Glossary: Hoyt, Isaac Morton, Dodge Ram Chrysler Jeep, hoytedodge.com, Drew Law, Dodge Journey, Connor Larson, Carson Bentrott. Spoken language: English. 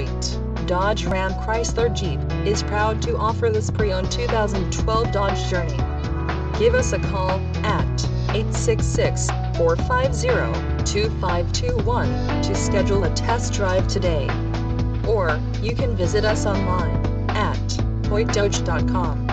Hoyt. Dodge Ram Chrysler Jeep is proud to offer this pre-owned 2012 Dodge Journey. Give us a call at 866-450-2521 to schedule a test drive today. Or, you can visit us online at hoytedodge.com.